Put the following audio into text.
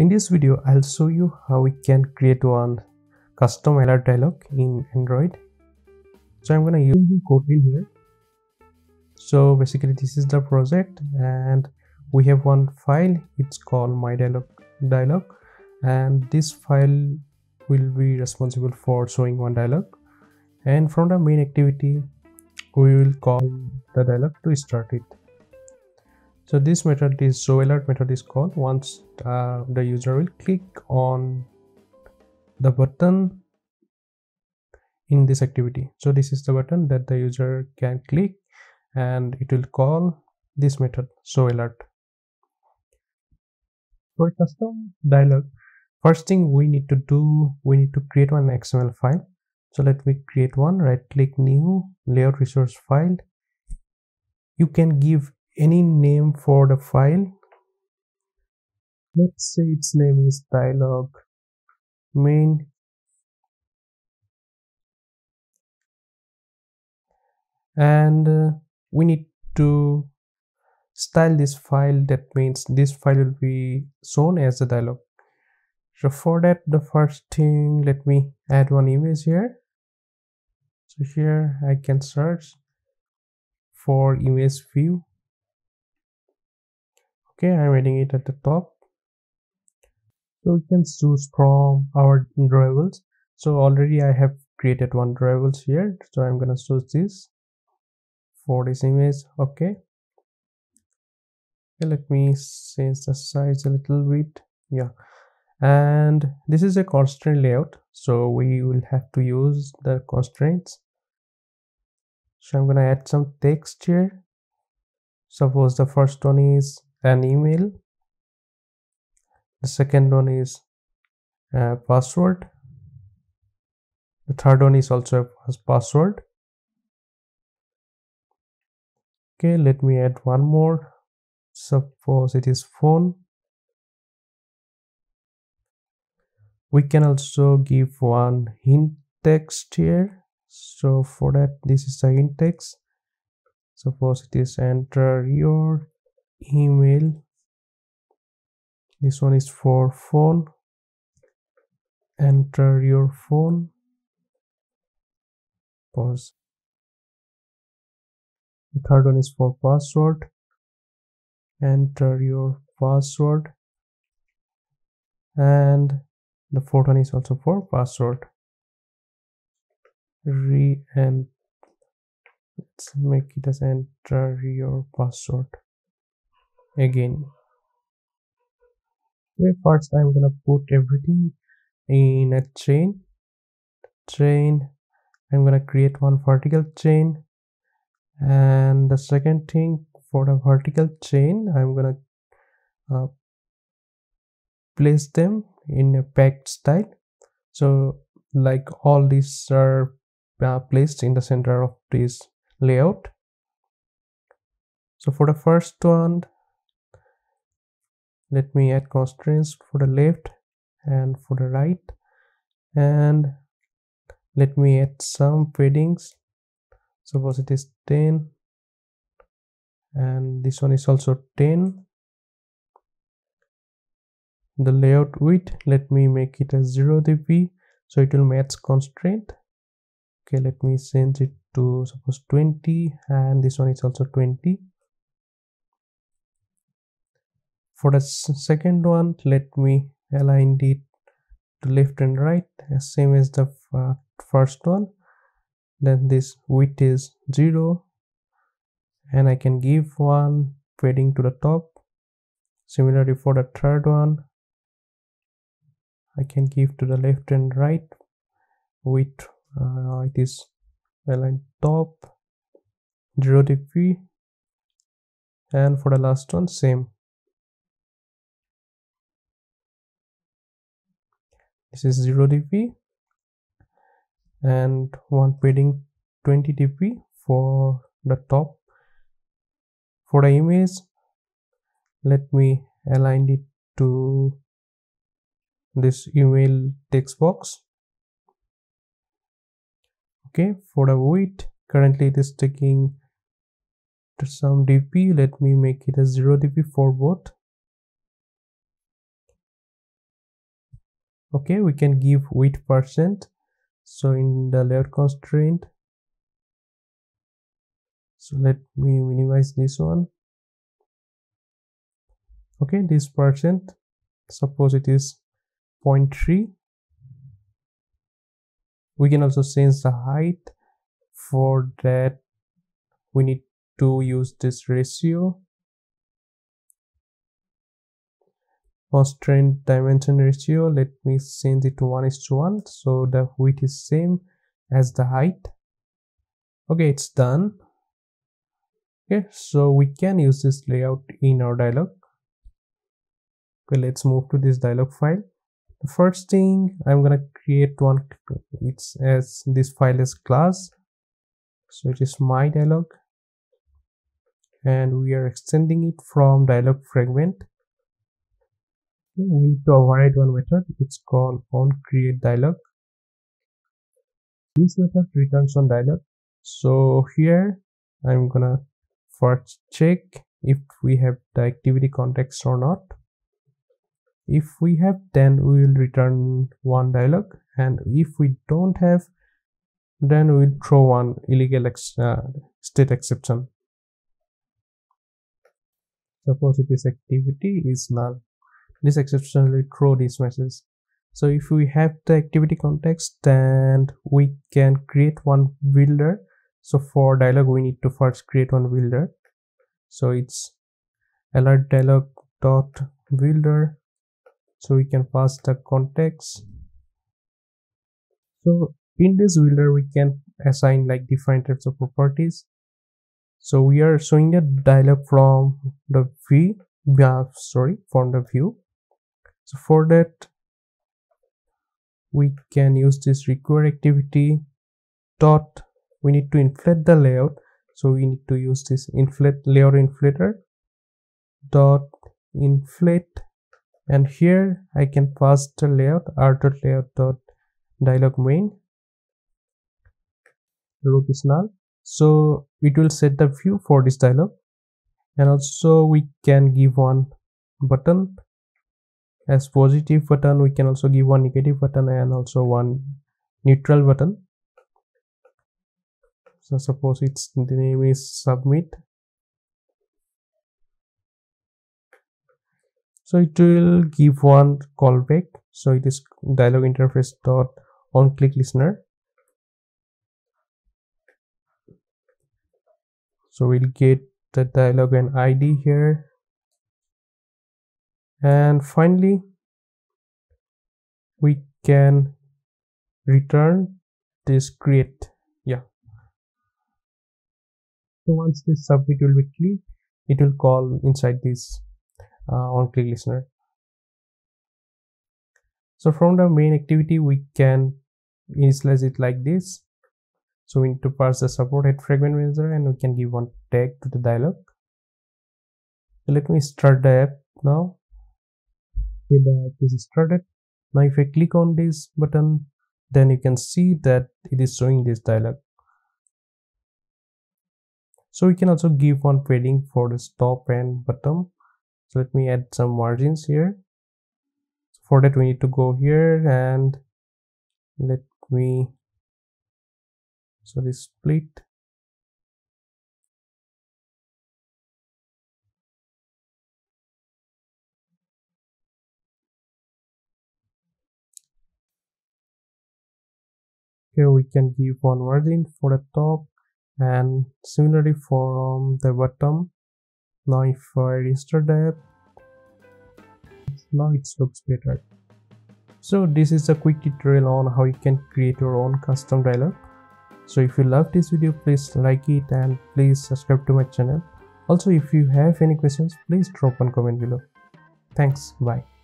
In this video, I'll show you how we can create one custom alert dialog in Android. So I'm gonna use the code in here. So basically this is the project and we have one file, it's called my dialog, and this file will be responsible for showing one dialog. And from the main activity, we will call the dialog to start it. So this method, is showAlert method, is called once the user will click on the button in this activity. So this is the button that the user can click, and it will call this method showAlert. For custom dialog, first thing we need to do, we need to create one XML file. So let me create one. Right click, new layout resource file. You can give any name for the file. Let's say its name is dialog main. And we need to style this file, that means this file will be shown as a dialog. So for that, the first thing, let me add one image here. So here I can search for image view. Okay, I'm adding it at the top. So we can choose from our drivables. So already I have created one drivables here, so I'm gonna choose this for this image. Okay, let me change the size a little bit. Yeah, and this is a constraint layout, so we will have to use the constraints. So I'm gonna add some text here. Suppose the first one is an email, the second one is a password, the third one is also a password. Okay, let me add one more. Suppose it is phone. We can also give one hint text here. So for that, this is the hint text. Suppose it is enter your email. This one is for phone. Enter your phone. Pause. The third one is for password. Enter your password. And the fourth one is also for password. And let's make it as enter your password again. Okay, first I'm gonna put everything in a chain. I'm gonna create one vertical chain, and the second thing, for the vertical chain, I'm gonna place them in a packed style. So like all these are placed in the center of this layout. So for the first one, let me add constraints for the left and for the right, and let me add some paddings. Suppose it is 10, and this one is also 10. The layout width, let me make it as 0dp, so it will match constraint. Okay, let me change it to suppose 20, and this one is also 20. For the second one, let me align it to left and right, same as the first one. Then this width is 0, and I can give one padding to the top. Similarly for the third one, I can give to the left and right with it is align top 0dp, and for the last one same. This is 0dp and one padding 20dp for the top. For the image, let me align it to this email text box. Okay, for the width, currently it is taking to some dp. Let me make it as 0dp for both. Okay, we can give width %. So in the layout constraint, so let me minimize this one. Okay, this %, suppose it is 0.3. We can also change the height. For that we need to use this ratio, constraint dimension ratio. Let me change it to 1:1, so the width is same as the height. Okay, it's done. Okay, so we can use this layout in our dialog. Okay, let's move to this dialog file. The first thing I'm gonna create one, it's as this file as class, so it is my dialog, and we are extending it from dialog fragment. We need to override one method, it's called onCreateDialog. This method returns on dialog. So here I'm gonna first check if we have the activity context or not. If we have, then we will return one dialog, and if we don't have, then we will throw one illegal state exception. Suppose it is activity is null. This exception will throw this message. So if we have the activity context, then we can create one builder. So for dialog we need to first create one builder. So it's AlertDialog dot builder. So we can pass the context. So in this builder we can assign like different types of properties. So we are showing the dialog from the view. So for that we can use this require activity dot, we need to inflate the layout, so we need to use this layout inflater dot inflate, and here I can pass the layout r.layout dot dialog main, root is null, so it will set the view for this dialog. And also we can give one button as positive button, we can also give one negative button, and also one neutral button. So suppose it's the name is submit. So it will give one callback, so it is dialog interface dot on click listener. So we'll get the dialog and ID here, and finally we can return this create. So once this submit will be clicked, it will call inside this on click listener. So from the main activity we can initialize it like this. So we need to pass the support at fragment manager, and we can give one tag to the dialog. So let me start the app now. Okay, the app is started. Now if I click on this button, then you can see that it is showing this dialog. So we can also give one padding for the top and bottom. So let me add some margins here. So for that we need to go here, and let me, so this split. Here we can give one margin for the top, and similarly for the bottom. Now if I restart the app, now it looks better. So this is a quick tutorial on how you can create your own custom dialog. So if you love this video, please like it, and please subscribe to my channel. Also if you have any questions, please drop one comment below. Thanks, bye.